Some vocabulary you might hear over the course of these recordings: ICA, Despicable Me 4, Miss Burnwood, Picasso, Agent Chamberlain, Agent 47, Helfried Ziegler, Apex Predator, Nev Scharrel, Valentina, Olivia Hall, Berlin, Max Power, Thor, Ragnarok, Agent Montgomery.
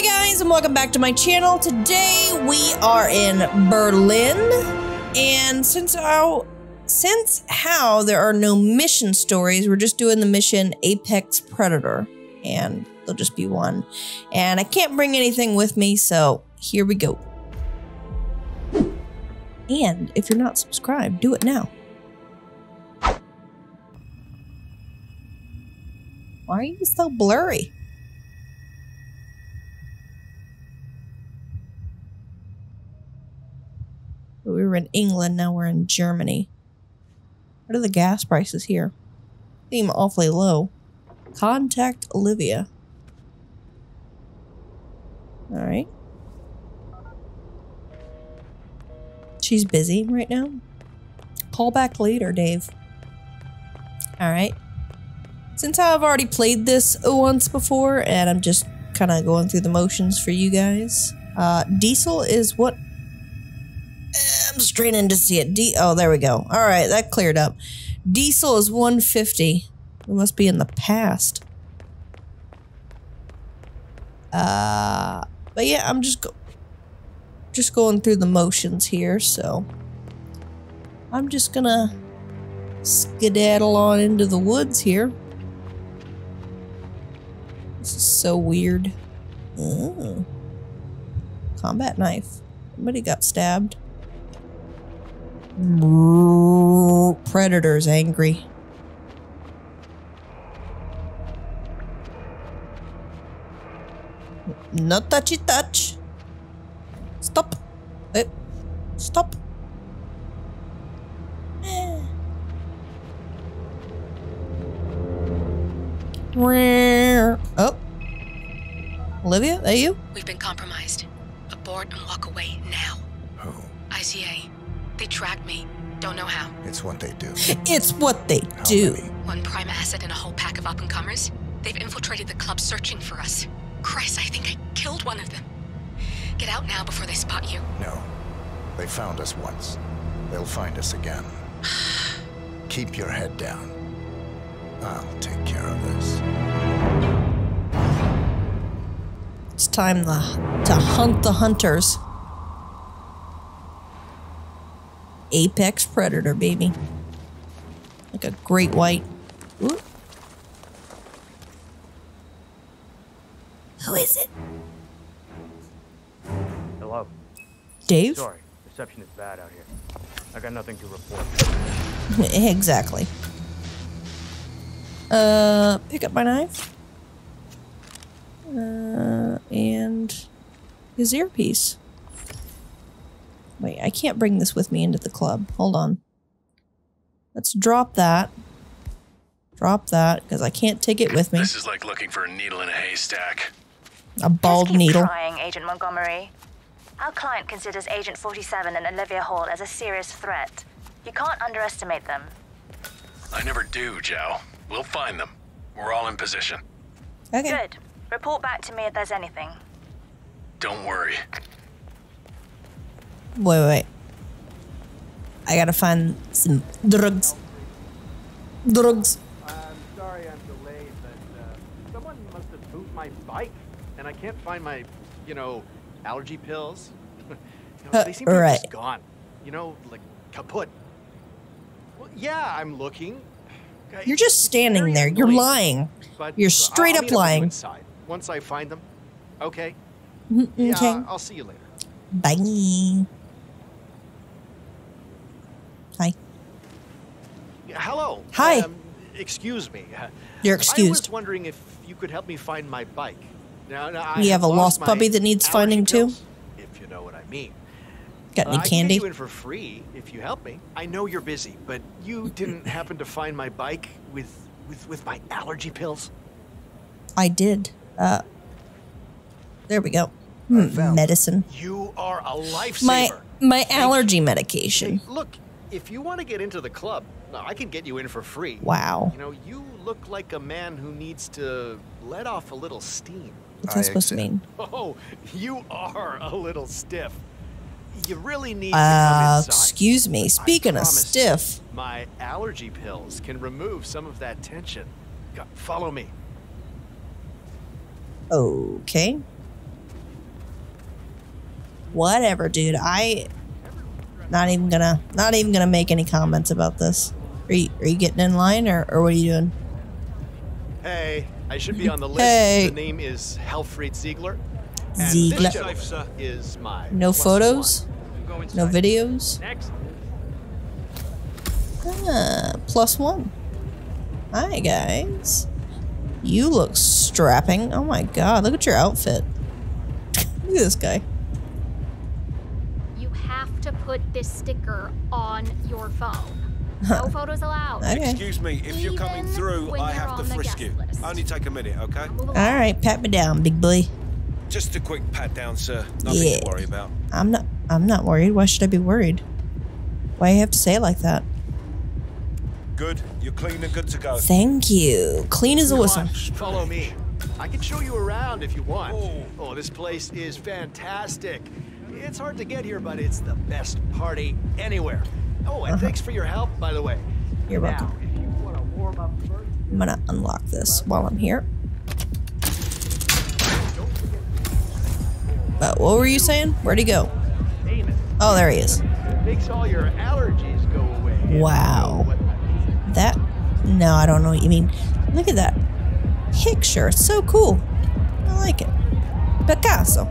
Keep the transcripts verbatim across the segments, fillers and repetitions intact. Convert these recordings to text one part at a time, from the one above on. Hi guys, and welcome back to my channel. Today we are in Berlin, and since how, since how there are no mission stories, we're just doing the mission Apex Predator, and there'll just be one. And I can't bring anything with me, so here we go. And if you're not subscribed, do it now. Why are you so blurry? We were in England, now we're in Germany. What are the gas prices here? Seem awfully low. Contact Olivia. Alright. She's busy right now. Call back later, Dave. Alright. Since I've already played this once before, and I'm just kind of going through the motions for you guys. Uh, diesel is what... I'm straining to see it. D oh, there we go. All right, that cleared up. Diesel is one fifty. We must be in the past. Uh, but yeah, I'm just go just going through the motions here, so I'm just gonna skedaddle on into the woods here. This is so weird. Ooh. Combat knife. Somebody got stabbed. Predator's angry. No touchy touch. Stop. Eh. Stop. Oh. Olivia, are you? We've been compromised. Abort and walk away now. Who? I C A. They tracked me. Don't know how. It's what they do. It's what they how do. Many? One prime asset and a whole pack of up-and-comers. They've infiltrated the club searching for us. Christ, I think I killed one of them. Get out now before they spot you. No. They found us once. They'll find us again. Keep your head down. I'll take care of this. It's time to, to hunt the hunters. Apex Predator, baby. Like a great white. Ooh. Who is it? Hello. Dave? Sorry, reception is bad out here. I got nothing to report. Exactly. Uh, pick up my knife. Uh, and his earpiece. Wait, I can't bring this with me into the club. Hold on. Let's drop that. Drop that, because I can't take it with me. This is like looking for a needle in a haystack. A bald needle. Just keep trying, Agent Montgomery. Our client considers Agent forty-seven and Olivia Hall as a serious threat. You can't underestimate them. I never do, Joe. We'll find them. We're all in position. Okay. Good. Report back to me if there's anything. Don't worry. Wait, wait, wait. I gotta find some drugs. Drugs. I'm sorry I'm delayed, but uh, someone must have moved my bike, and I can't find my, you know, allergy pills. you know, uh, they seem to right. be gone. You know, like kaput. Well, yeah, I'm looking. Okay, you're just standing there. You're lying. But you're straight up lying. Inside. Once I find them, okay. Mm -hmm, yeah, okay. I'll see you later. Bye. Hi. Hello. Hi. Um, excuse me. You're excused. I was wondering if you could help me find my bike. Now, now I you have, have a lost puppy that needs finding too? If you know what I mean. Got any uh, candy? I can get you in for free if you help me. I know you're busy, but you didn't happen to find my bike with with with my allergy pills? I did. Uh. There we go. Hmm, medicine. You are a lifesaver. My my allergy medication. Hey, look, if you want to get into the club, I can get you in for free. Wow. You know, you look like a man who needs to let off a little steam. What's that supposed to mean? Oh, you are a little stiff. You really need uh, to come inside. Excuse me. Speaking of stiff, my allergy pills can remove some of that tension. Follow me. Okay. Whatever, dude. I not even gonna not even gonna make any comments about this. Are you, are you getting in line or, or what are you doing? Hey, I should be on the list. Hey. The name is Helfried Ziegler. And Ziegler. This is my no photos, no videos. Next. Ah, plus one. Hi guys. You look strapping. Oh my god, look at your outfit. Look at this guy. You have to put this sticker on your phone. Huh. No photos allowed. Okay. Excuse me, if you're coming Even through, I have to frisk you. List. Only take a minute, okay? Alright, pat me down, big boy. Just a quick pat down, sir. Nothing yeah. to worry about. I'm not I'm not worried. Why should I be worried? Why do you have to say it like that? Good. You're clean and good to go. Thank you. Clean as a whistle. Follow me. I can show you around if you want. Oh. Oh, this place is fantastic. It's hard to get here, but it's the best party anywhere. Oh, and uh-huh. thanks for your help, by the way. You're welcome. Now, if you want to warm up first, I'm gonna unlock this while I'm here. But what were you saying? Where'd he go? Oh, there he is. Makes all your allergies go away. Wow. That? No, I don't know what you mean. Look at that picture. It's so cool. I like it. Picasso.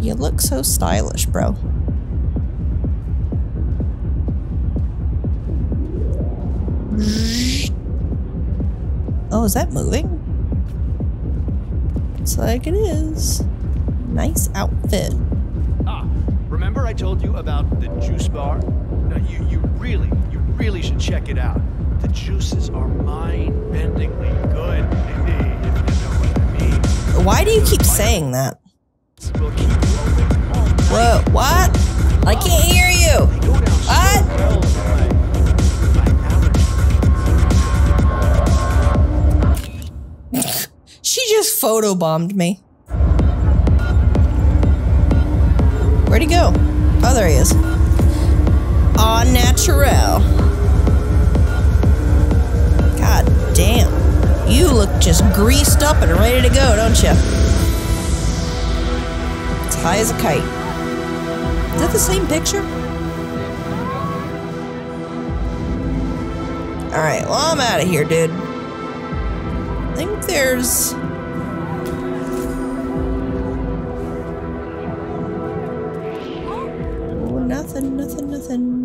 You look so stylish, bro. Oh, is that moving? Looks like it is. Nice outfit. Ah, remember I told you about the juice bar? Now you, you really, you really should check it out. The juices are mind-bendingly good, indeed, if you know what I mean. Why do you keep saying that? Whoa, what? I can't hear you. What? She just photobombed me. Where'd he go? Oh, there he is. Au naturel. God damn. You look just greased up and ready to go, don't you? It's high as a kite. Is that the same picture? Alright, well, I'm out of here, dude. I think there's... Nothing, nothing, nothing.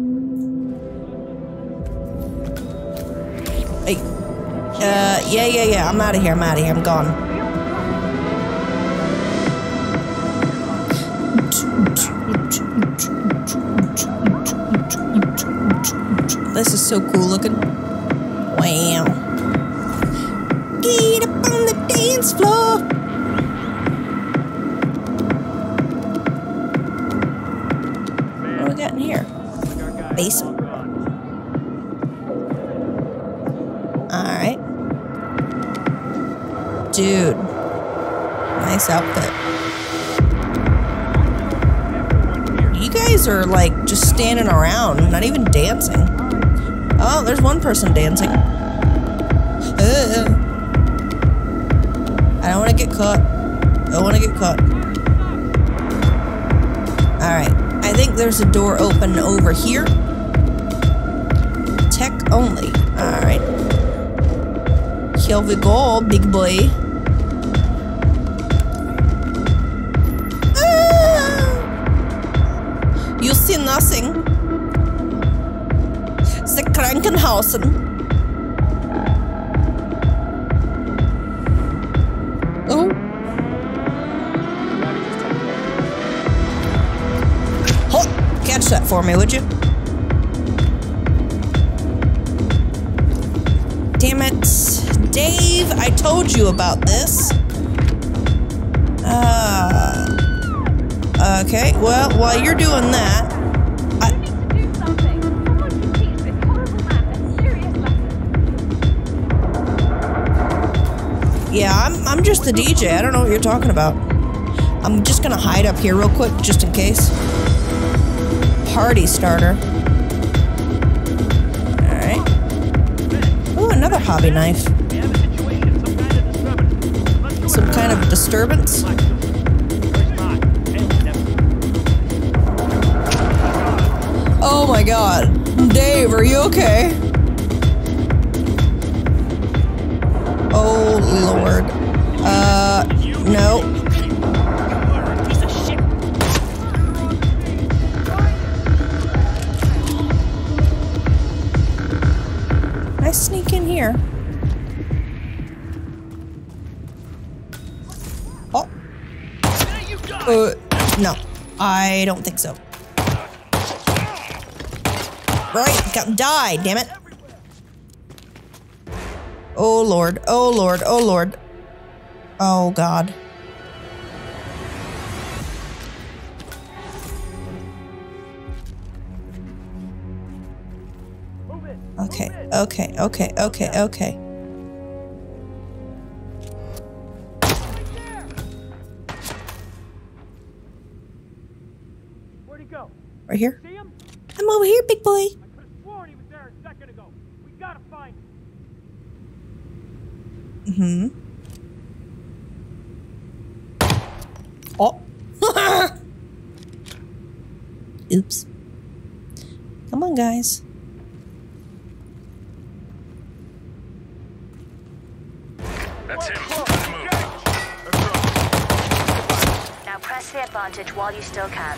Hey. Uh, yeah, yeah, yeah. I'm out of here. I'm out of here. I'm gone. This is so cool looking. Wow. Get up on the dance floor. Basement. Alright. Dude. Nice outfit. You guys are like just standing around, not even dancing. Oh, there's one person dancing. Uh, I don't want to get caught. I don't want to get caught. Alright. I think there's a door open over here. Tech only. Alright. Here we go, big boy. Ah! You see nothing. The Krankenhausen. Oh. Catch that for me, would you? Damn it. Dave, I told you about this. Uh, okay, well, while you're doing that, I... Yeah, I'm, I'm just the D J. I don't know what you're talking about. I'm just gonna hide up here real quick, just in case. Party starter. hobby knife. Some kind of disturbance? Oh my god. Dave, are you okay? Oh lord. Uh, no. Can I sneak in here? Oh. Uh, no. I don't think so. Right, got die, damn it. Oh lord, oh lord, oh lord. Oh god. Okay, okay, okay, okay, okay. Where'd he go? Right here? I'm over here, big boy. Mm-hmm. Oh. Oops. Come on, guys. That's him. Now press the advantage while you still can.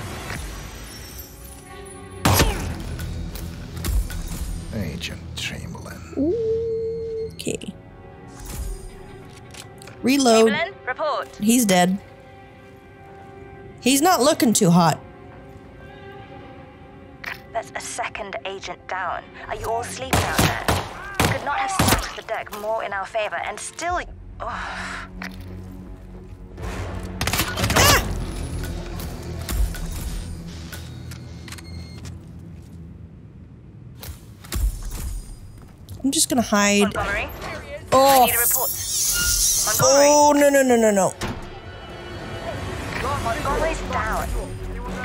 Agent Chamberlain. Ooh, okay. Reload. Chamberlain, report. He's dead. He's not looking too hot. That's a second agent down. Are you all sleeping out there? We could not have stacked the deck more in our favor, and still. Oh. Ah! I'm just gonna hide. Montgomery? Oh. I need a report. Montgomery. Oh no no no no no! Montgomery's down.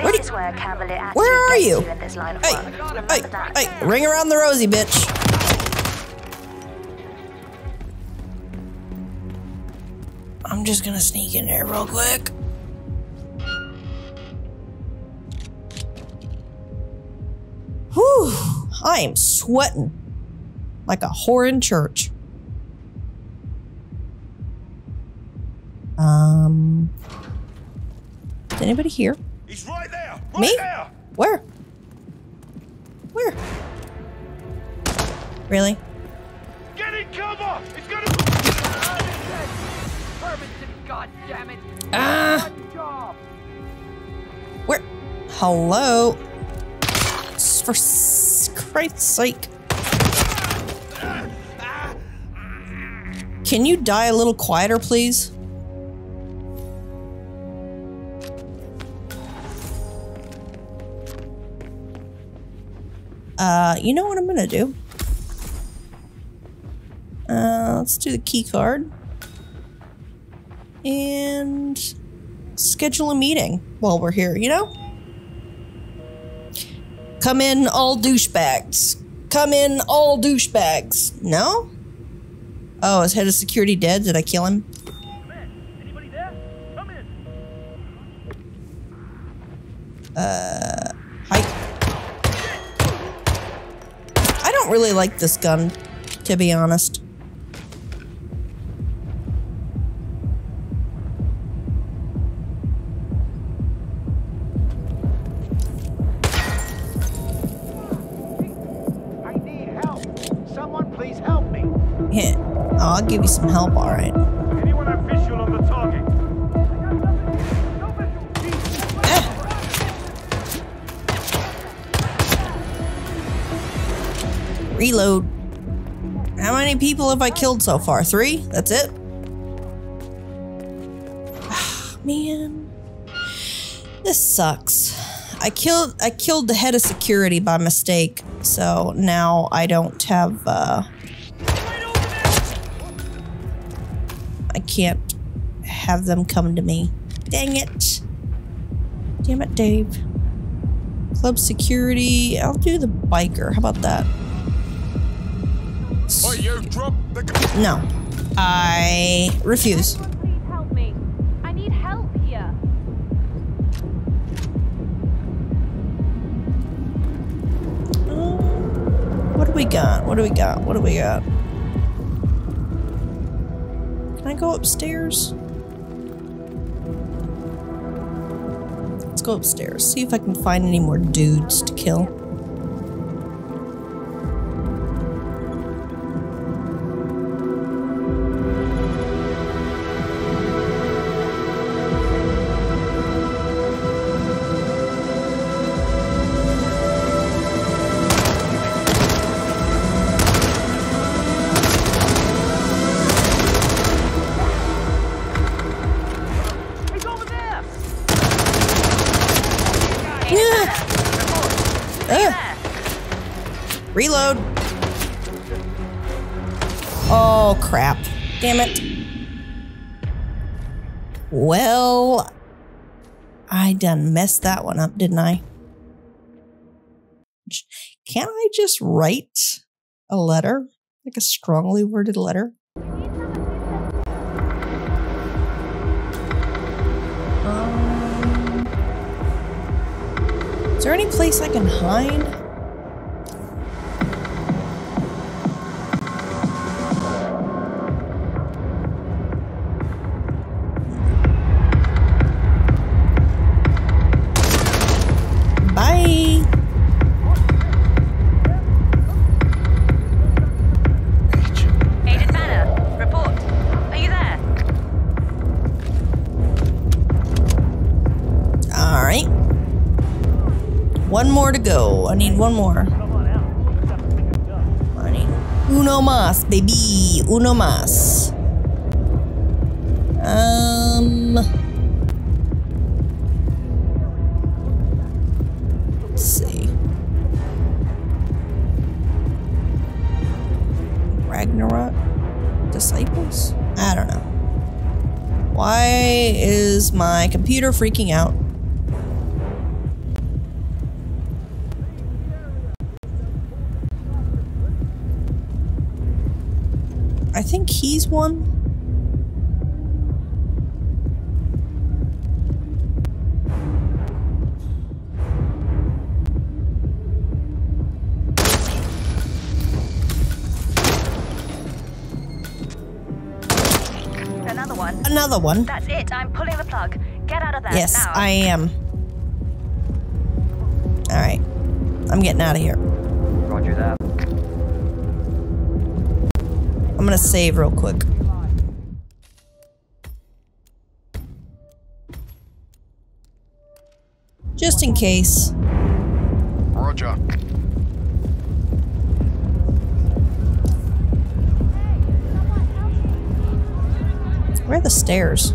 This you, is where Cavalier actually where are you? you in this line of hey, work. hey, that. hey! Ring around the rosy, bitch. I'm just gonna sneak in there real quick. Whew! I am sweating like a whore in church. Um, is anybody here? He's right there. Right Me? There. Where? Where? Really? Get in cover. It's gonna. Ah. Uh, where? Hello. For Christ's sake. Can you die a little quieter, please? Uh, you know what I'm gonna do? Uh, let's do the key card. And schedule a meeting while we're here, you know? Come in all douchebags. Come in all douchebags. No? Oh, is head of security dead? Did I kill him? Come in. Anybody there? Come in. Uh, hi. Really like this gun, to be honest. I need help. Someone please help me. Yeah, I'll give you some help, all right. Anyone have visual on the target? Reload. How many people have I killed so far? Three? That's it? Oh, man. This sucks. I killed I killed the head of security by mistake, so now I don't have uh I can't have them come to me. Dang it. Damn it, Dave. Club security. I'll do the biker. How about that? shots. Or you drop the gun. No. I refuse. Please help me. I need help here. What do we got? What do we got? What do we got? Can I go upstairs? Let's go upstairs. See if I can find any more dudes to kill. Damn it. Well, I done messed that one up, didn't I? Can't I just write a letter? Like a strongly worded letter? Um, is there any place I can hide? One more to go. I need one more. I need uno mas, baby. Uno mas. Um. Let's see. Ragnarok disciples? I don't know. Why is my computer freaking out? I think he's one. Another one. Another one. That's it. I'm pulling the plug. Get out of there. Yes, now. I am. All right. I'm getting out of here. Roger that. I'm gonna save real quick. Just in case. Roger. Where are the stairs?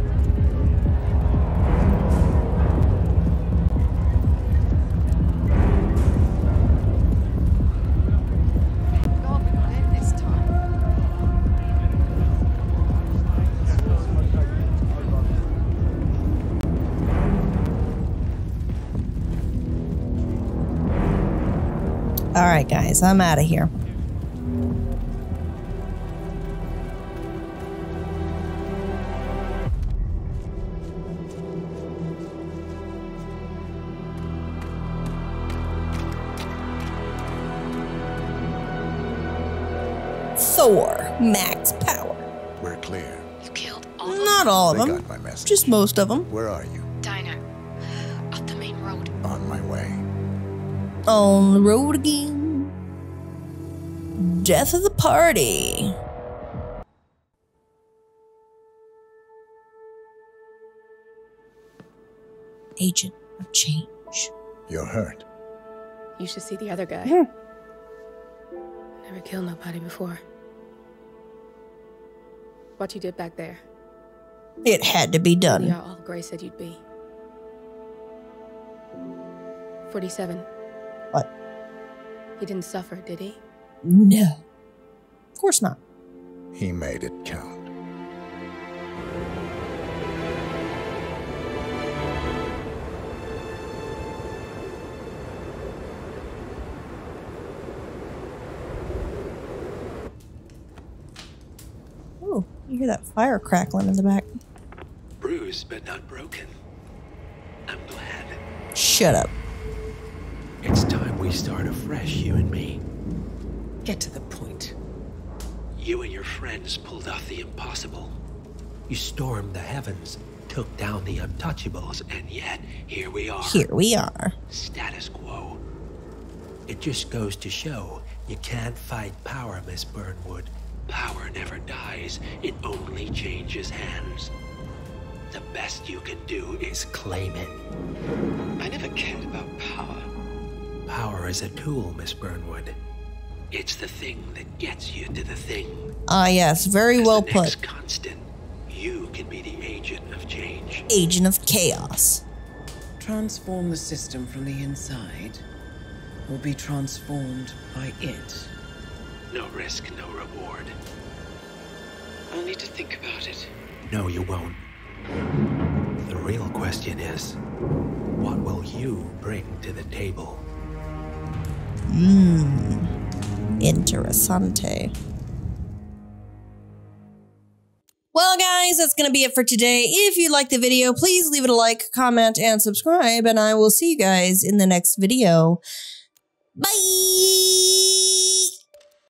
Alright guys, I'm out of here. Thor, Max Power. We're clear. You killed all of them. Not all of them. They got my message. Just most of them. Where are you? Diner. Up the main road. On my way. On the road again. Death of the party. Agent of change. You're hurt. You should see the other guy. Yeah. Never killed nobody before. What you did back there. It had to be done. You're all Gray said you'd be. forty-seven. What? He didn't suffer, did he? No. Of course not. He made it count. You hear that fire crackling in the back. Bruised but not broken. I'm glad. Shut up. It's time we start afresh, you and me. Get to the point. You and your friends pulled off the impossible. You stormed the heavens, took down the untouchables, and yet here we are. Here we are. Status quo. It just goes to show you can't fight power, Miss Burnwood. Power never dies. It only changes hands. The best you can do is claim it. I never cared about power. Power is a tool, Miss Burnwood. It's the thing that gets you to the thing. Ah, yes. Very well put. As the next constant, you can be the agent of change. Agent of chaos. Transform the system from the inside, or be transformed by it. No risk, no reward. I'll need to think about it. No, you won't. The real question is, what will you bring to the table? Mmm. Interessante. Well, guys, that's going to be it for today. If you liked the video, please leave it a like, comment, and subscribe, and I will see you guys in the next video. Bye!